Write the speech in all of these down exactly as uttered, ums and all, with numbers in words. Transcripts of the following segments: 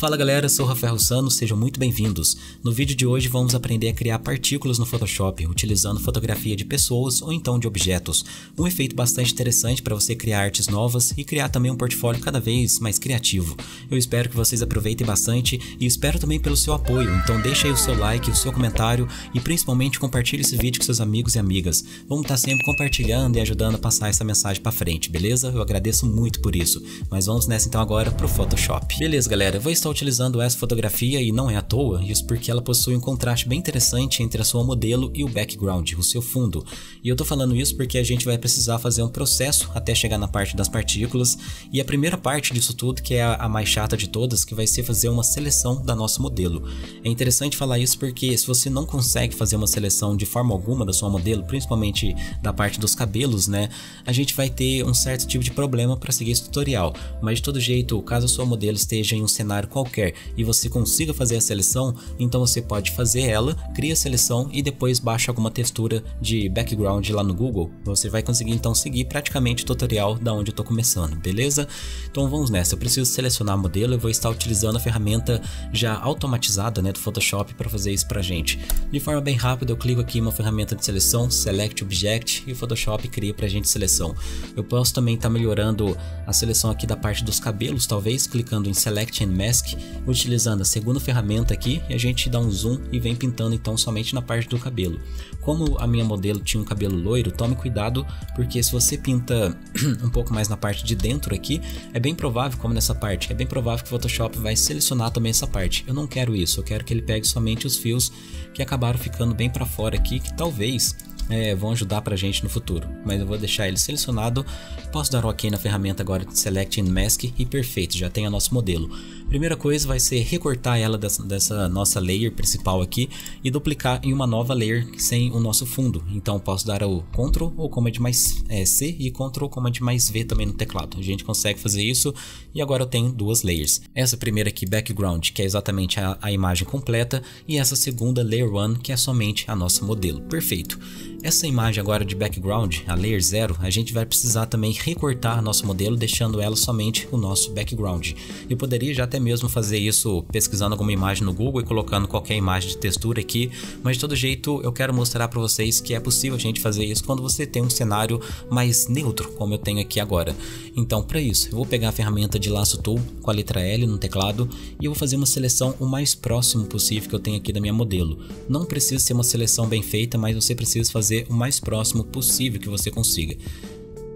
Fala galera, eu sou o Rafael Russano, sejam muito bem-vindos. No vídeo de hoje vamos aprender a criar partículas no Photoshop, utilizando fotografia de pessoas ou então de objetos. Um efeito bastante interessante para você criar artes novas e criar também um portfólio cada vez mais criativo. Eu espero que vocês aproveitem bastante e espero também pelo seu apoio, então deixa aí o seu like, o seu comentário e principalmente compartilhe esse vídeo com seus amigos e amigas. Vamos estar sempre compartilhando e ajudando a passar essa mensagem para frente, beleza? Eu agradeço muito por isso, mas vamos nessa então agora para o Photoshop. Beleza galera, eu vou estar utilizando essa fotografia e não é à toa, isso porque ela possui um contraste bem interessante entre a sua modelo e o background, o seu fundo. E eu tô falando isso porque a gente vai precisar fazer um processo até chegar na parte das partículas, e a primeira parte disso tudo, que é a mais chata de todas, que vai ser fazer uma seleção da nossa modelo. É interessante falar isso porque se você não consegue fazer uma seleção de forma alguma da sua modelo, principalmente da parte dos cabelos, né, a gente vai ter um certo tipo de problema para seguir esse tutorial. Mas de todo jeito, caso a sua modelo esteja em um cenário qualquer qualquer e você consiga fazer a seleção, então você pode fazer ela, cria a seleção e depois baixa alguma textura de background lá no Google. Você vai conseguir então seguir praticamente o tutorial da onde eu tô começando, beleza? Então vamos nessa. Eu preciso selecionar a modelo, eu vou estar utilizando a ferramenta já automatizada, né, do Photoshop para fazer isso pra gente. De forma bem rápida, eu clico aqui em uma ferramenta de seleção, Select Object, e o Photoshop cria pra gente seleção. Eu posso também estar melhorando a seleção aqui da parte dos cabelos, talvez, clicando em Select and Mask, utilizando a segunda ferramenta aqui, e a gente dá um zoom e vem pintando então somente na parte do cabelo. Como a minha modelo tinha um cabelo loiro, tome cuidado, porque se você pinta um pouco mais na parte de dentro aqui, é bem provável, como nessa parte, é bem provável que o Photoshop vai selecionar também essa parte. Eu não quero isso, eu quero que ele pegue somente os fios que acabaram ficando bem para fora aqui, que talvez É, vão ajudar pra gente no futuro, mas eu vou deixar ele selecionado. Posso dar ok na ferramenta agora de Select and Mask e perfeito, já tem o nosso modelo. Primeira coisa vai ser recortar ela dessa, dessa nossa layer principal aqui e duplicar em uma nova layer sem o nosso fundo. Então posso dar o Ctrl ou Command mais é, C e Ctrl Command mais V também no teclado. A gente consegue fazer isso e agora eu tenho duas layers. Essa primeira aqui, Background, que é exatamente a, a imagem completa, e essa segunda, Layer um, que é somente a nossa modelo. Perfeito. Essa imagem agora de background, a layer zero, a gente vai precisar também recortar nosso modelo, deixando ela somente o nosso background. Eu poderia já até mesmo fazer isso pesquisando alguma imagem no Google e colocando qualquer imagem de textura aqui, mas de todo jeito eu quero mostrar para vocês que é possível a gente fazer isso quando você tem um cenário mais neutro, como eu tenho aqui agora. Então para isso, eu vou pegar a ferramenta de laço tool com a letra L no teclado e eu vou fazer uma seleção o mais próximo possível que eu tenho aqui da minha modelo. Não precisa ser uma seleção bem feita, mas você precisa fazer o mais próximo possível que você consiga.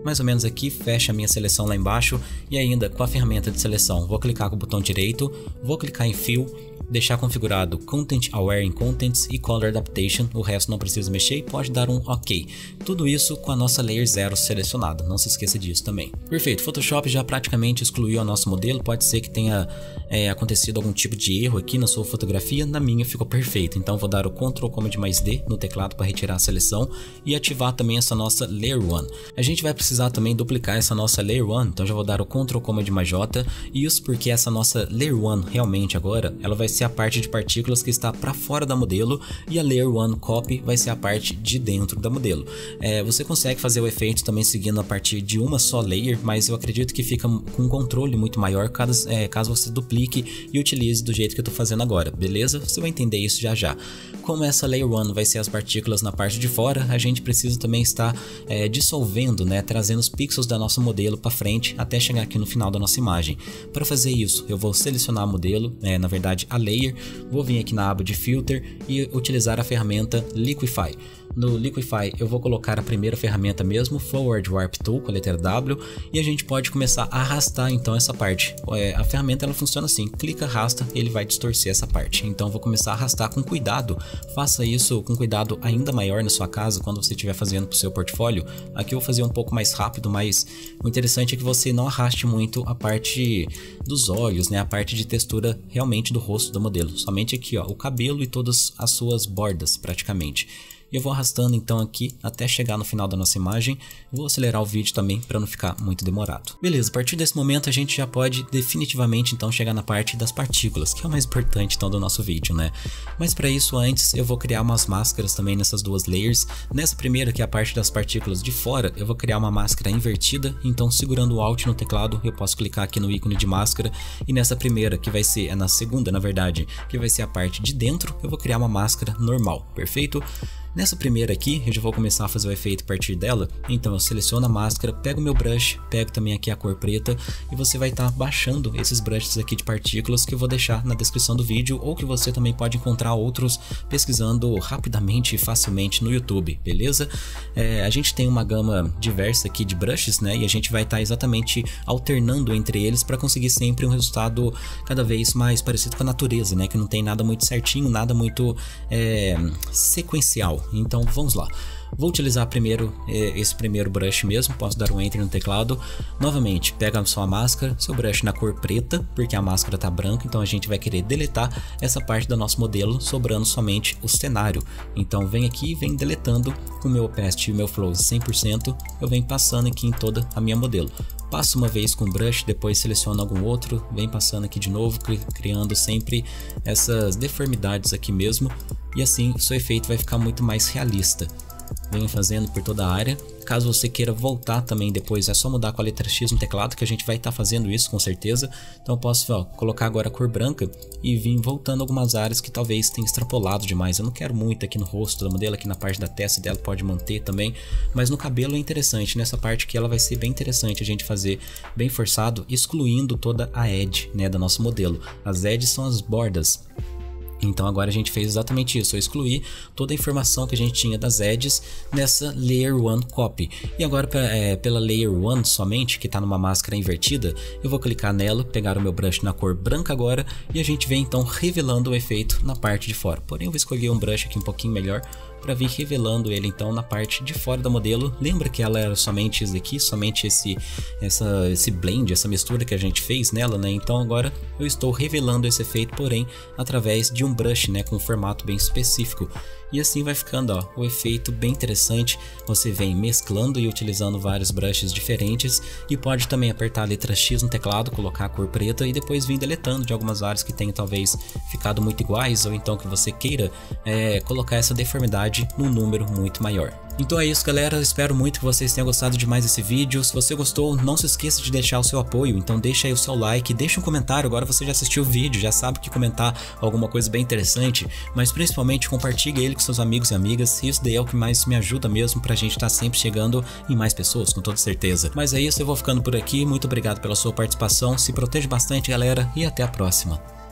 Mais ou menos aqui, fecha a minha seleção lá embaixo, e ainda com a ferramenta de seleção, vou clicar com o botão direito, vou clicar em fio, deixar configurado Content Aware in Contents e Color Adaptation, o resto não precisa mexer e pode dar um ok. Tudo isso com a nossa Layer zero selecionada, não se esqueça disso também. Perfeito, Photoshop já praticamente excluiu o nosso modelo, pode ser que tenha é, acontecido algum tipo de erro aqui na sua fotografia, na minha ficou perfeito. Então vou dar o Ctrl Command mais D no teclado para retirar a seleção e ativar também essa nossa Layer um. A gente vai precisar também duplicar essa nossa Layer um, então já vou dar o Ctrl Command mais J, e isso porque essa nossa Layer um realmente agora, ela vai ser a parte de partículas que está para fora da modelo, e a Layer um Copy vai ser a parte de dentro da modelo. É, você consegue fazer o efeito também seguindo a partir de uma só layer, mas eu acredito que fica com um controle muito maior caso, é, caso você duplique e utilize do jeito que eu estou fazendo agora, beleza? Você vai entender isso já já. Como essa Layer um vai ser as partículas na parte de fora, a gente precisa também estar é, dissolvendo, né, trazendo os pixels da nossa modelo para frente até chegar aqui no final da nossa imagem. Para fazer isso, eu vou selecionar a modelo, é, na verdade a layer, vou vir aqui na aba de filter e utilizar a ferramenta Liquify. No Liquify eu vou colocar a primeira ferramenta mesmo, Forward Warp Tool, com a letra W, e a gente pode começar a arrastar então essa parte. É, a ferramenta ela funciona assim, clica, arrasta, ele vai distorcer essa parte. Então vou começar a arrastar com cuidado, faça isso com cuidado ainda maior na sua casa quando você estiver fazendo para o seu portfólio. Aqui eu vou fazer um pouco mais rápido, mas o interessante é que você não arraste muito a parte dos olhos, né, a parte de textura realmente do rosto do modelo, somente aqui ó, o cabelo e todas as suas bordas praticamente. Eu vou arrastando então aqui até chegar no final da nossa imagem. Vou acelerar o vídeo também para não ficar muito demorado. Beleza, a partir desse momento a gente já pode definitivamente então chegar na parte das partículas, que é o mais importante então do nosso vídeo, né? Mas para isso antes eu vou criar umas máscaras também nessas duas layers. Nessa primeira, que é a parte das partículas de fora, eu vou criar uma máscara invertida. Então segurando o Alt no teclado eu posso clicar aqui no ícone de máscara, e nessa primeira que vai ser, é na segunda na verdade, que vai ser a parte de dentro, eu vou criar uma máscara normal, perfeito? Nessa primeira aqui, eu já vou começar a fazer o efeito a partir dela. Então eu seleciono a máscara, pego meu brush, pego também aqui a cor preta, e você vai estar tá baixando esses brushes aqui de partículas, que eu vou deixar na descrição do vídeo, ou que você também pode encontrar outros pesquisando rapidamente e facilmente no YouTube, beleza? É, a gente tem uma gama diversa aqui de brushes, né? E a gente vai estar tá exatamente alternando entre eles para conseguir sempre um resultado cada vez mais parecido com a natureza, né? Que não tem nada muito certinho, nada muito é, sequencial. Então vamos lá, vou utilizar primeiro esse primeiro brush mesmo, posso dar um enter no teclado, novamente pega sua máscara, seu brush na cor preta, porque a máscara tá branca, então a gente vai querer deletar essa parte do nosso modelo, sobrando somente o cenário. Então vem aqui e vem deletando com o meu opacity e o meu flow cem por cento, eu venho passando aqui em toda a minha modelo. Passo uma vez com o brush, depois seleciono algum outro, vem passando aqui de novo, criando sempre essas deformidades aqui mesmo, e assim o seu efeito vai ficar muito mais realista. Venho fazendo por toda a área. Caso você queira voltar também depois, é só mudar com a letra X no teclado, que a gente vai estar tá fazendo isso com certeza. Então eu posso ó, colocar agora a cor branca e vir voltando algumas áreas que talvez tenha extrapolado demais. Eu não quero muito aqui no rosto da modelo, aqui na parte da testa dela pode manter também, mas no cabelo é interessante, nessa parte que ela vai ser bem interessante a gente fazer bem forçado, excluindo toda a edge, né, da nossa modelo. As edges são as bordas. Então agora a gente fez exatamente isso, eu excluí toda a informação que a gente tinha das edges nessa Layer um Copy. E agora é, pela Layer um somente, que está numa máscara invertida, eu vou clicar nela, pegar o meu brush na cor branca agora, e a gente vem então revelando o efeito na parte de fora. Porém eu vou escolher um brush aqui um pouquinho melhor, para vir revelando ele então na parte de fora da modelo. Lembra que ela era somente isso daqui, somente esse, essa, esse blend, essa mistura que a gente fez nela, né? Então agora eu estou revelando esse efeito, porém através de um brush, né, com um formato bem específico. E assim vai ficando ó, o efeito bem interessante. Você vem mesclando e utilizando vários brushes diferentes, e pode também apertar a letra X no teclado, colocar a cor preta e depois vir deletando de algumas áreas que tenham talvez ficado muito iguais, ou então que você queira é, colocar essa deformidade num número muito maior. Então é isso galera, espero muito que vocês tenham gostado de mais esse vídeo. Se você gostou, não se esqueça de deixar o seu apoio, então deixa aí o seu like, deixa um comentário, agora você já assistiu o vídeo, já sabe que comentar alguma coisa bem interessante, mas principalmente compartilha ele com seus amigos e amigas, isso daí é o que mais me ajuda mesmo pra gente estar tá sempre chegando em mais pessoas, com toda certeza. Mas é isso, eu vou ficando por aqui, muito obrigado pela sua participação, se proteja bastante galera, e até a próxima.